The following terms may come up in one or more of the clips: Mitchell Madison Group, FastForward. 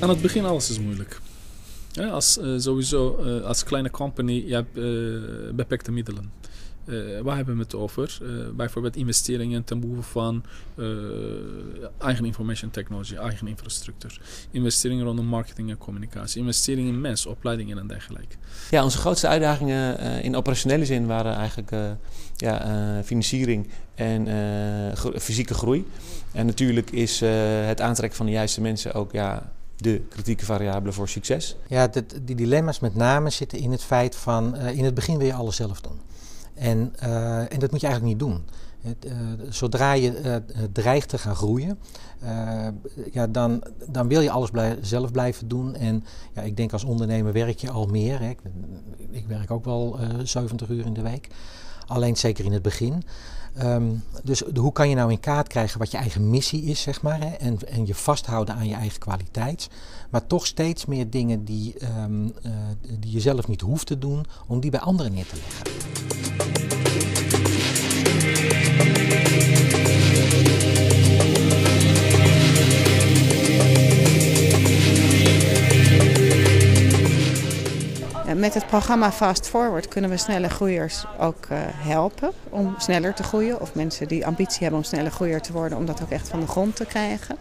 Aan het begin alles is moeilijk. Ja, als kleine company, je hebt beperkte middelen. Waar hebben we het over? Bijvoorbeeld investeringen ten behoeve van eigen information technology, eigen infrastructuur. Investeringen rondom marketing en communicatie. Investeringen in mensen, opleidingen en dergelijke. Ja, onze grootste uitdagingen in operationele zin waren eigenlijk financiering en fysieke groei. En natuurlijk is het aantrekken van de juiste mensen ook... Ja, de kritieke variabele voor succes? Ja, die dilemma's met name zitten in het feit van... in het begin wil je alles zelf doen. En dat moet je eigenlijk niet doen. Zodra je dreigt te gaan groeien... dan wil je alles zelf blijven doen. En ja, ik denk als ondernemer werk je al meer. Hè. Ik werk ook wel 70 uur in de week. Alleen zeker in het begin. Dus hoe kan je nou in kaart krijgen wat je eigen missie is, zeg maar, hè? En je vasthouden aan je eigen kwaliteit. Maar toch steeds meer dingen die je zelf niet hoeft te doen, om die bij anderen neer te leggen. Met het programma FastForward kunnen we snelle groeiers ook helpen om sneller te groeien. Of mensen die ambitie hebben om snelle groeier te worden, om dat ook echt van de grond te krijgen.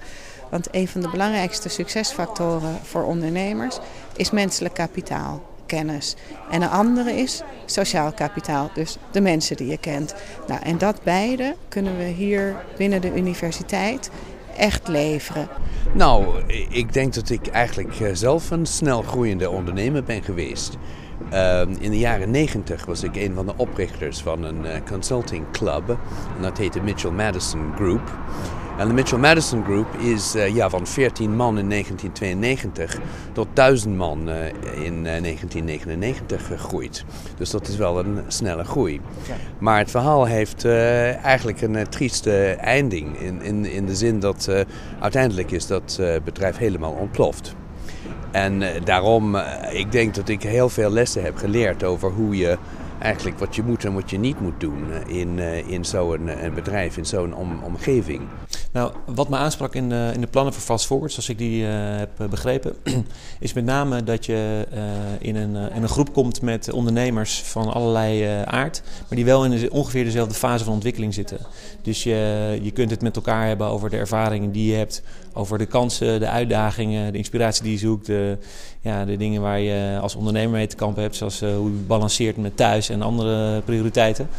Want een van de belangrijkste succesfactoren voor ondernemers is menselijk kapitaal, kennis. En een andere is sociaal kapitaal, dus de mensen die je kent. Nou, en dat beide kunnen we hier binnen de universiteit echt leveren. Nou, ik denk dat ik eigenlijk zelf een snel groeiende ondernemer ben geweest. In de jaren 90 was ik een van de oprichters van een consulting club. En dat heette Mitchell Madison Group. En de Mitchell Madison Group is van 14 man in 1992 tot 1000 man in 1999 gegroeid. Dus dat is wel een snelle groei. Maar het verhaal heeft eigenlijk een trieste einding. In de zin dat uiteindelijk is dat bedrijf helemaal ontploft. En daarom, ik denk dat ik heel veel lessen heb geleerd over hoe je... Eigenlijk wat je moet en wat je niet moet doen in zo'n bedrijf, in zo'n omgeving. Nou, wat me aansprak in de plannen voor FastForward, zoals ik die heb begrepen, is met name dat je in een groep komt met ondernemers van allerlei aard, maar die wel in ongeveer dezelfde fase van ontwikkeling zitten. Dus je kunt het met elkaar hebben over de ervaringen die je hebt, over de kansen, de uitdagingen, de inspiratie die je zoekt, de dingen waar je als ondernemer mee te kampen hebt, zoals hoe je balanceert met thuis en andere prioriteiten.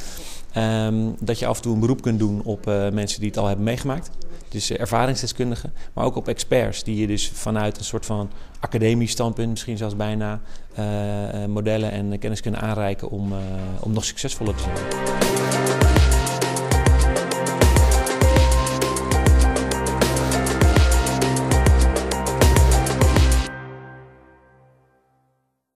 Dat je af en toe een beroep kunt doen op mensen die het al hebben meegemaakt. Dus ervaringsdeskundigen, maar ook op experts die je dus vanuit een soort van academisch standpunt, misschien zelfs bijna, modellen en kennis kunnen aanreiken om nog succesvoller te zijn.